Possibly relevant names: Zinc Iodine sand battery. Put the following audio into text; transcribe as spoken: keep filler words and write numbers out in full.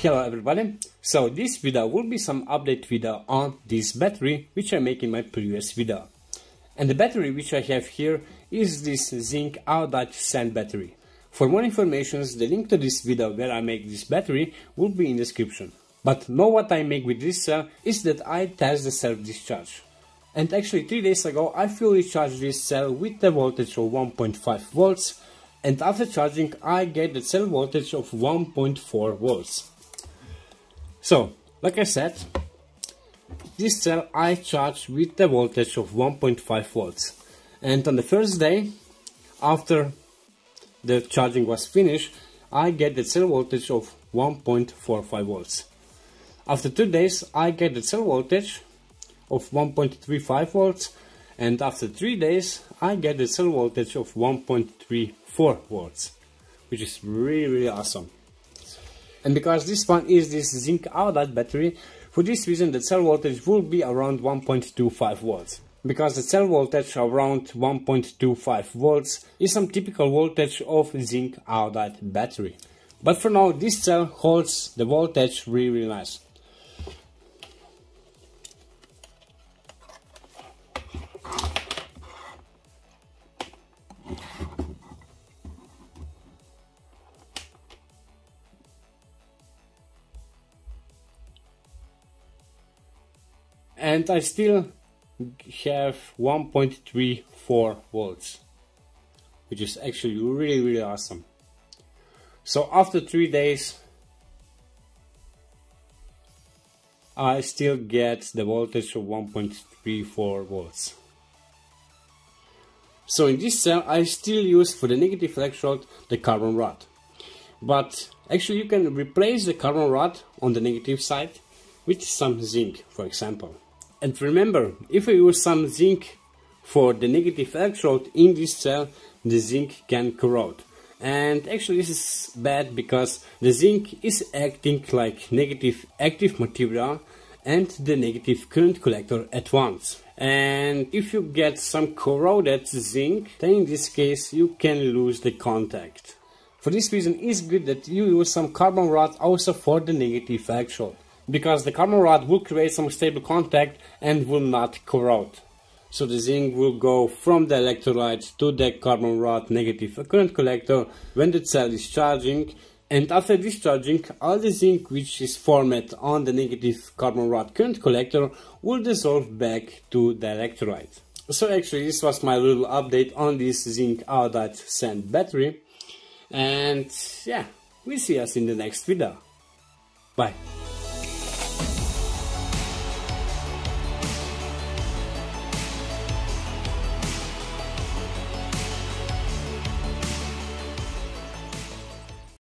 Hello everybody, so this video will be some update video on this battery which I make in my previous video. And the battery which I have here is this zinc iodide sand battery. For more information, the link to this video where I make this battery will be in the description. But now what I make with this cell is that I test the self discharge. And actually three days ago I fully charged this cell with a voltage of one point five volts, and after charging I get the cell voltage of one point four volts. So, like I said, this cell I charged with the voltage of one point five volts, and on the first day, after the charging was finished, I get the cell voltage of one point four five volts. After two days, I get the cell voltage of one point three five volts, and after three days, I get the cell voltage of one point three four volts, which is really, really awesome. And because this one is this zinc iodide battery, for this reason the cell voltage will be around one point two five volts. Because the cell voltage around one point two five volts is some typical voltage of zinc iodide battery. But for now this cell holds the voltage really, really nice. And I still have one point three four volts, which is actually really, really awesome. So after three days I still get the voltage of one point three four volts. So in this cell I still use for the negative electrode the carbon rod, but actually you can replace the carbon rod on the negative side with some zinc, for example. And remember, if we use some zinc for the negative electrode in this cell, the zinc can corrode. And actually this is bad because the zinc is acting like negative active material and the negative current collector at once. And if you get some corroded zinc, then in this case you can lose the contact. For this reason it's good that you use some carbon rod also for the negative electrode, because the carbon rod will create some stable contact and will not corrode. So the zinc will go from the electrolyte to the carbon rod negative current collector when the cell is charging, and after discharging all the zinc which is formed on the negative carbon rod current collector will dissolve back to the electrolyte. So actually this was my little update on this zinc iodide sand battery, and yeah, we'll see us in the next video. Bye!